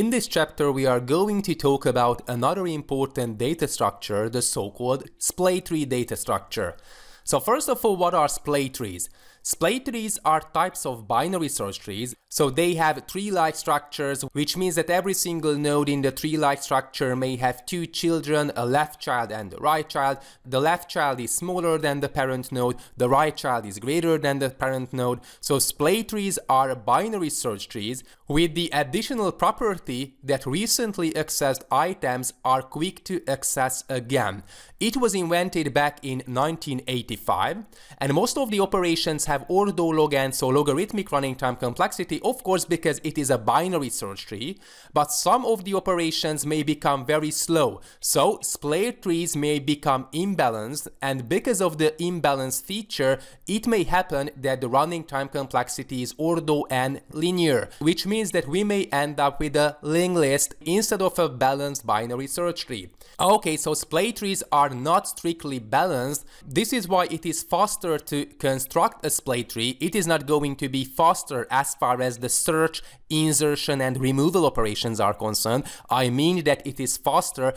In this chapter, we are going to talk about another important data structure, the so-called Splay Tree data structure. So first of all, what are Splay Trees? Splay Trees are types of binary search trees, so they have tree-like structures, which means that every single node in the tree-like structure may have two children, a left child and a right child. The left child is smaller than the parent node, the right child is greater than the parent node. So Splay Trees are binary search trees with the additional property that recently accessed items are quick to access again. It was invented back in 1985, and most of the operations have ordo log n, so logarithmic running time complexity, of course, because it is a binary search tree, but some of the operations may become very slow. So Splay Trees may become imbalanced, and because of the imbalance feature, it may happen that the running time complexity is ordo n linear, which means that we may end up with a linked list instead of a balanced binary search tree. Okay, so Splay Trees are not strictly balanced. This is why it is faster to construct a Splay Tree. It is not going to be faster as far as the search, insertion and removal operations are concerned. I mean that it is faster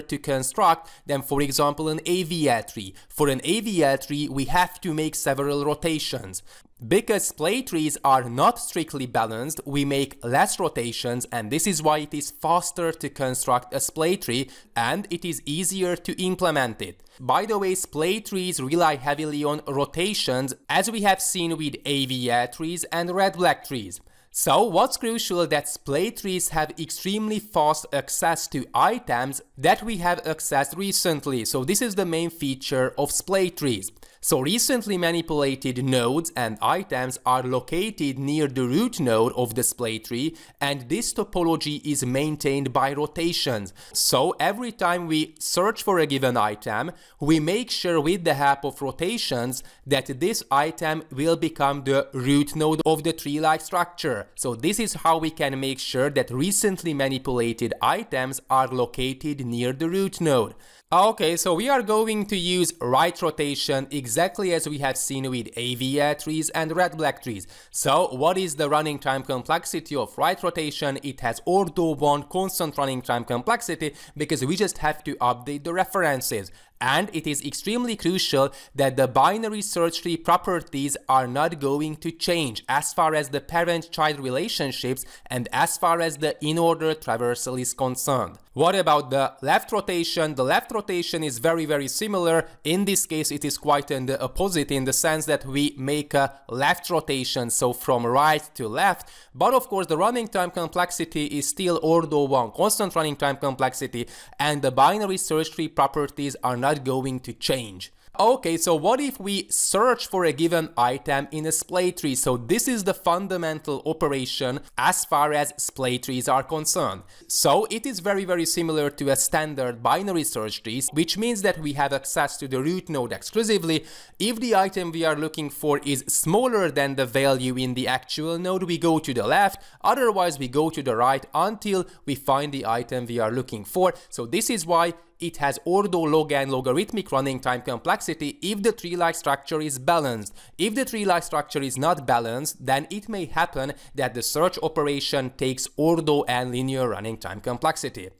to construct than, for example, an AVL tree. For an AVL tree, we have to make several rotations. Because Splay Trees are not strictly balanced, we make less rotations, and this is why it is faster to construct a Splay Tree, and it is easier to implement it. By the way, Splay Trees rely heavily on rotations, as we have seen with AVL trees and red-black trees. So what's crucial that Splay Trees have extremely fast access to items that we have accessed recently. So this is the main feature of Splay Trees. So recently manipulated nodes and items are located near the root node of the Splay Tree, and this topology is maintained by rotations. So every time we search for a given item, we make sure with the help of rotations that this item will become the root node of the tree-like structure. So this is how we can make sure that recently manipulated items are located near the root node. Okay, so we are going to use right rotation exactly as we have seen with AVL trees and red-black trees. So what is the running time complexity of right rotation? It has ordo 1 constant running time complexity because we just have to update the references. And it is extremely crucial that the binary search tree properties are not going to change as far as the parent-child relationships and as far as the in-order traversal is concerned. What about the left rotation? The left rotation is very similar. In this case, it is quite the opposite in the sense that we make a left rotation, so from right to left. But of course, the running time complexity is still ordo 1, constant running time complexity, and the binary search tree properties are not going to change. Okay, so what if we search for a given item in a Splay Tree? So this is the fundamental operation as far as Splay Trees are concerned. So it is very similar to a standard binary search tree, which means that we have access to the root node exclusively. If the item we are looking for is smaller than the value in the actual node, we go to the left, otherwise we go to the right until we find the item we are looking for. So this is why it has ordo log n logarithmic running time complexity if the tree-like structure is balanced. If the tree-like structure is not balanced, then it may happen that the search operation takes ordo n linear running time complexity.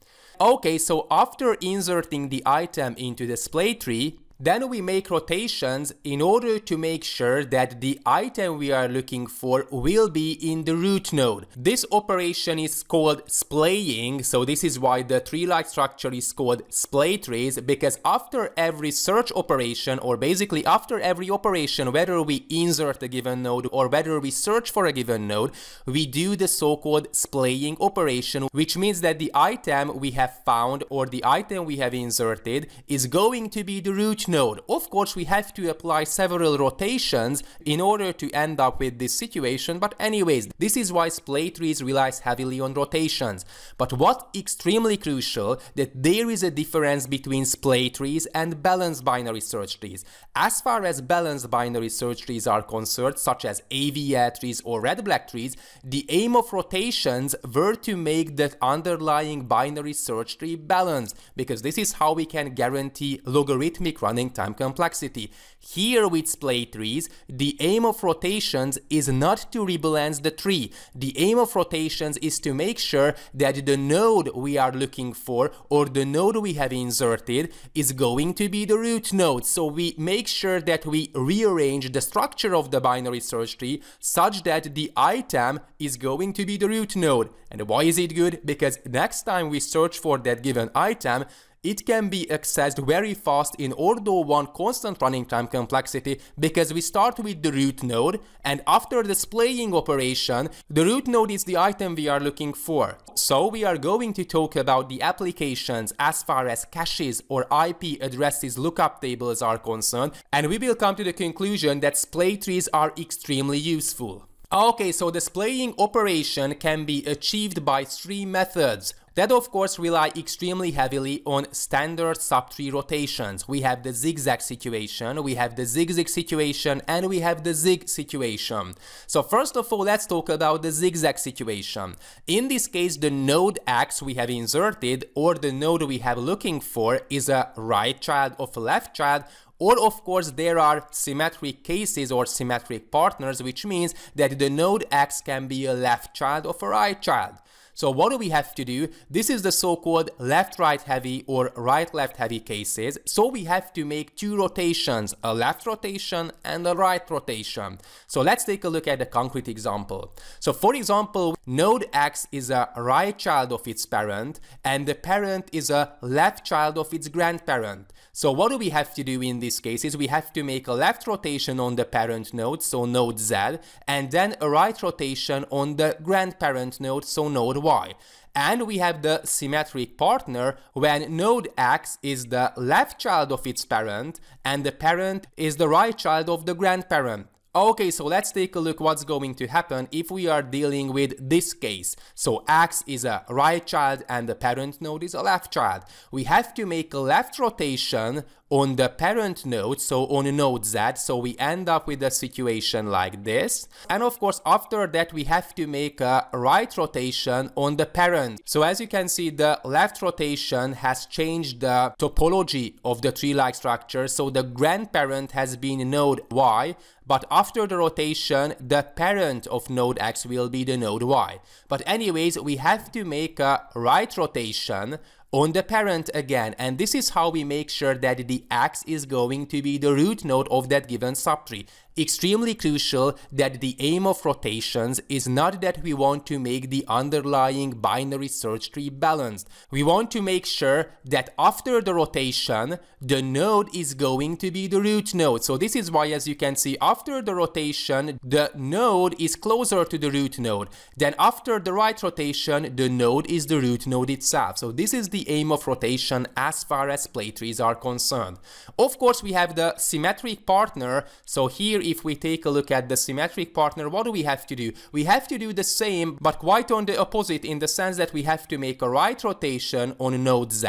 Okay, so after inserting the item into the Splay Tree, then we make rotations in order to make sure that the item we are looking for will be in the root node. This operation is called splaying, so this is why the tree-like structure is called Splay Trees, because after every search operation, or basically after every operation, whether we insert a given node or whether we search for a given node, we do the so-called splaying operation, which means that the item we have found or the item we have inserted is going to be the root node. Of course, we have to apply several rotations in order to end up with this situation, but anyways, this is why Splay Trees relies heavily on rotations. But what extremely crucial that there is a difference between Splay Trees and balanced binary search trees. As far as balanced binary search trees are concerned, such as AVL trees or red-black trees, the aim of rotations were to make the underlying binary search tree balanced, because this is how we can guarantee logarithmic running corresponding time complexity. Here with splay trees, the aim of rotations is not to rebalance the tree. The aim of rotations is to make sure that the node we are looking for, or the node we have inserted, is going to be the root node. So we make sure that we rearrange the structure of the binary search tree such that the item is going to be the root node. And why is it good? Because next time we search for that given item, it can be accessed very fast in order one constant running time complexity, because we start with the root node, and after the splaying operation, the root node is the item we are looking for. So we are going to talk about the applications as far as caches or IP addresses lookup tables are concerned, and we will come to the conclusion that splay trees are extremely useful. Okay, so the splaying operation can be achieved by three methods that of course rely extremely heavily on standard subtree rotations. We have the zigzag situation, we have the zigzag situation, and we have the zig situation. So first of all, let's talk about the zigzag situation. In this case, the node X we have inserted, or the node we have looking for, is a right child of a left child, or of course there are symmetric cases or symmetric partners, which means that the node X can be a left child of a right child. So what do we have to do? This is the so-called left-right heavy or right-left heavy cases. So we have to make two rotations, a left rotation and a right rotation. So let's take a look at a concrete example. So for example, node X is a right child of its parent, and the parent is a left child of its grandparent. So what do we have to do in this case is we have to make a left rotation on the parent node, so node Z, and then a right rotation on the grandparent node, so node Y. And we have the symmetric partner when node X is the left child of its parent and the parent is the right child of the grandparent. Okay, so let's take a look what's going to happen if we are dealing with this case. So X is a right child and the parent node is a left child. We have to make a left rotation on the parent node, so on node Z, so we end up with a situation like this. And of course, after that, we have to make a right rotation on the parent. So as you can see, the left rotation has changed the topology of the tree-like structure, so the grandparent has been node Y, but after the rotation, the parent of node X will be the node Y. But anyways, we have to make a right rotation on the parent again, and this is how we make sure that the X is going to be the root node of that given subtree. Extremely crucial that the aim of rotations is not that we want to make the underlying binary search tree balanced. We want to make sure that after the rotation, the node is going to be the root node. So this is why, as you can see, after the rotation, the node is closer to the root node. Then after the right rotation, the node is the root node itself. So this is the aim of rotation as far as splay trees are concerned. Of course, we have the symmetric partner. So here, if we take a look at the symmetric partner, what do we have to do? We have to do the same, but quite on the opposite, in the sense that we have to make a right rotation on node Z,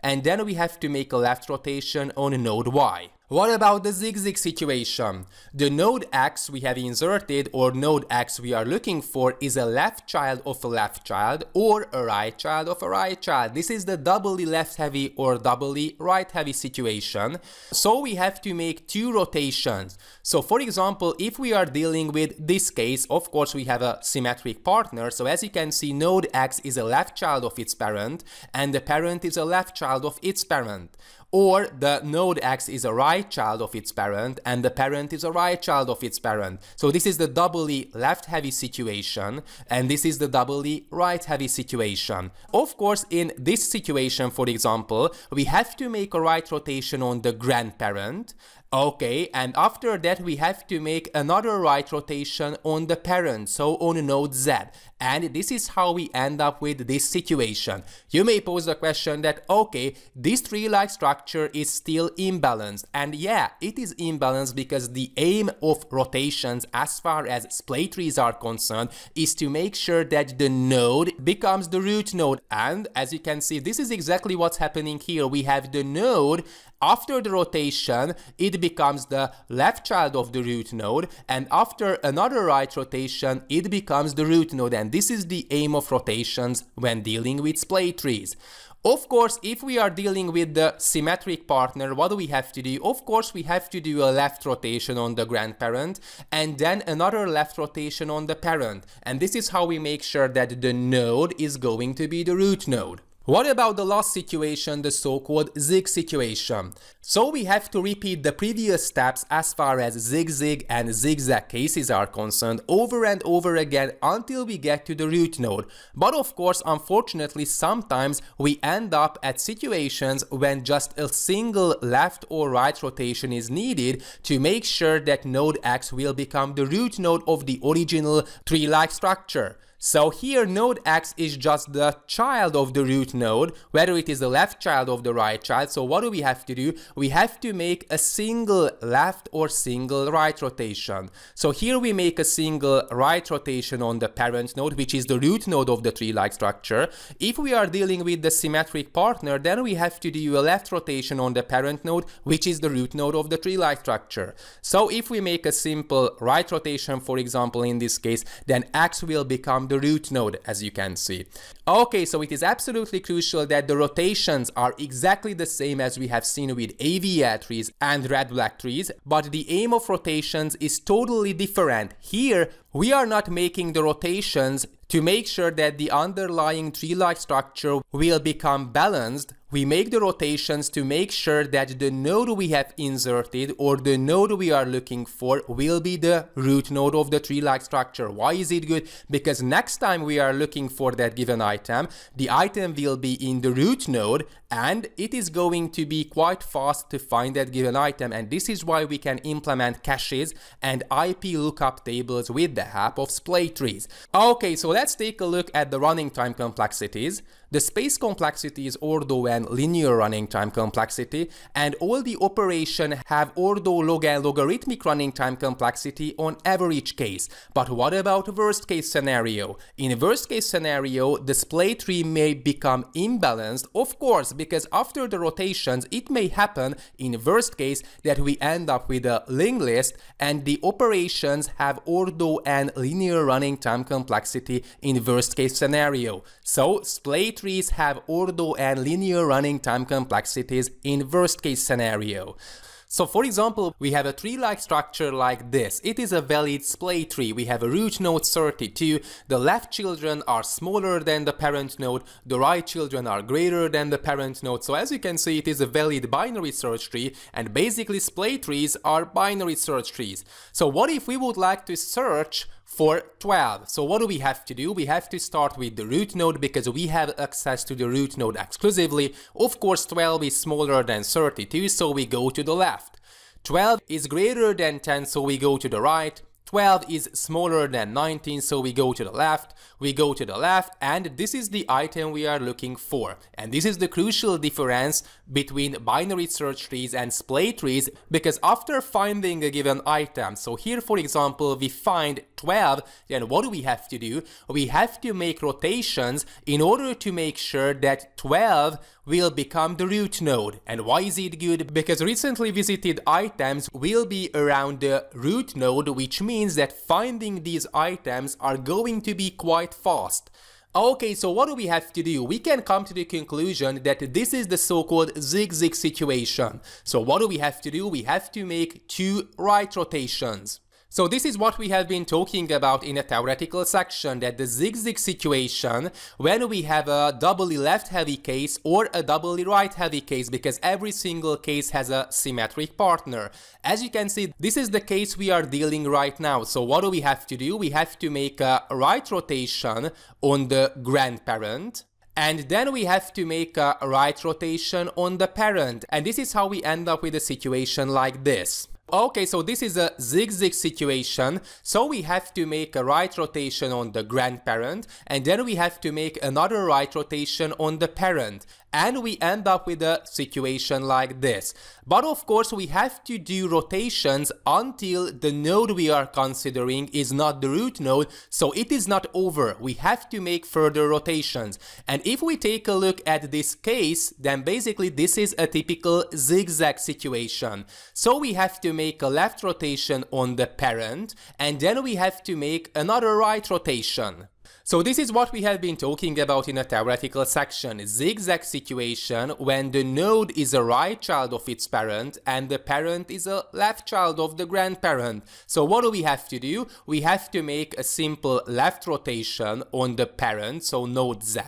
and then we have to make a left rotation on node Y. What about the zigzag situation? The node X we have inserted, or node X we are looking for, is a left child of a left child, or a right child of a right child. This is the doubly left heavy or doubly right heavy situation. So we have to make two rotations. So for example, if we are dealing with this case, of course we have a symmetric partner. So as you can see, node X is a left child of its parent, and the parent is a left child of its parent. Or the node X is a right child of its parent and the parent is a right child of its parent. So this is the doubly left heavy situation, and this is the doubly right heavy situation. Of course, in this situation, for example, we have to make a right rotation on the grandparent. Okay, and after that we have to make another right rotation on the parent, so on node Z. And this is how we end up with this situation. You may pose the question that, okay, this tree-like structure is still imbalanced. And yeah, it is imbalanced because the aim of rotations as far as splay trees are concerned is to make sure that the node becomes the root node. And as you can see, this is exactly what's happening here. We have the node After the rotation, it becomes the left child of the root node, and after another right rotation, it becomes the root node, and this is the aim of rotations when dealing with splay trees. Of course, if we are dealing with the symmetric partner, what do we have to do? Of course, we have to do a left rotation on the grandparent and then another left rotation on the parent. And this is how we make sure that the node is going to be the root node. What about the last situation, the so-called zig situation? So we have to repeat the previous steps as far as zig-zig and zigzag cases are concerned over and over again until we get to the root node. But of course, unfortunately, sometimes we end up at situations when just a single left or right rotation is needed to make sure that node X will become the root node of the original tree-like structure. So here node X is just the child of the root node, whether it is the left child or the right child. So what do we have to do? We have to make a single left or single right rotation. So here we make a single right rotation on the parent node, which is the root node of the tree-like structure. If we are dealing with the symmetric partner, then we have to do a left rotation on the parent node, which is the root node of the tree-like structure. So if we make a simple right rotation, for example, in this case, then X will become the root node, as you can see. Okay, so it is absolutely crucial that the rotations are exactly the same as we have seen with AVL trees and red-black trees, but the aim of rotations is totally different. Here, we are not making the rotations to make sure that the underlying tree-like structure will become balanced. We make the rotations to make sure that the node we have inserted or the node we are looking for will be the root node of the tree-like structure. Why is it good? Because next time we are looking for that given item, the item will be in the root node and it is going to be quite fast to find that given item. And this is why we can implement caches and IP lookup tables with the help of splay trees. Okay, so let's take a look at the running time complexities, the space complexities, ortho and linear running time complexity, and all the operation have ortho, log, and logarithmic running time complexity on average case. But what about worst case scenario? In worst case scenario, the splay tree may become imbalanced, of course, because after the rotations, it may happen in worst case that we end up with a linked list and the operations have ortho and linear running time complexity in worst case scenario. So splay trees have ortho and linear running time complexities in worst case scenario. So for example, we have a tree-like structure like this. It is a valid splay tree. We have a root node 32. The left children are smaller than the parent node. The right children are greater than the parent node. So as you can see, it is a valid binary search tree, and basically splay trees are binary search trees. So what if we would like to search for 12. So what do we have to do? We have to start with the root node because we have access to the root node exclusively. Of course, 12 is smaller than 32, so we go to the left. 12 is greater than 10, so we go to the right. 12 is smaller than 19, so we go to the left. We go to the left, and this is the item we are looking for. And this is the crucial difference between binary search trees and splay trees, because after finding a given item, so here for example we find 12, then what do we have to do? We have to make rotations in order to make sure that 12 will become the root node. And why is it good? Because recently visited items will be around the root node, which means that finding these items are going to be quite fast. Okay, so what do we have to do? We can come to the conclusion that this is the so-called zig-zig situation. So what do we have to do? We have to make two right rotations. So this is what we have been talking about in a theoretical section, that the zig-zig situation when we have a doubly left-heavy case or a doubly right-heavy case, because every single case has a symmetric partner. As you can see, this is the case we are dealing right now. So what do we have to do? We have to make a right rotation on the grandparent, and then we have to make a right rotation on the parent. And this is how we end up with a situation like this. Okay, so this is a zig-zig situation. So we have to make a right rotation on the grandparent, and then we have to make another right rotation on the parent. and we end up with a situation like this. But of course we have to do rotations until the node we are considering is not the root node, so it is not over. We have to make further rotations. And if we take a look at this case, then basically this is a typical zigzag situation. So we have to make a left rotation on the parent, and then we have to make another right rotation. So this is what we have been talking about in a theoretical section, zigzag situation when the node is a right child of its parent and the parent is a left child of the grandparent. So what do we have to do? We have to make a simple left rotation on the parent, so node Z,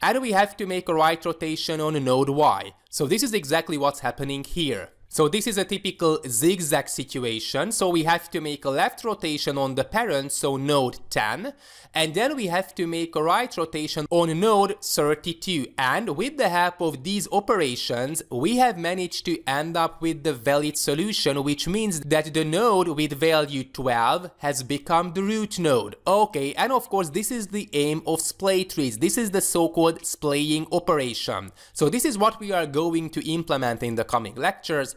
and we have to make a right rotation on node Y. So this is exactly what's happening here. So this is a typical zigzag situation, so we have to make a left rotation on the parent, so node 10, and then we have to make a right rotation on node 32, and with the help of these operations, we have managed to end up with the valid solution, which means that the node with value 12 has become the root node. Okay, and of course this is the aim of splay trees, this is the so-called splaying operation. So this is what we are going to implement in the coming lectures.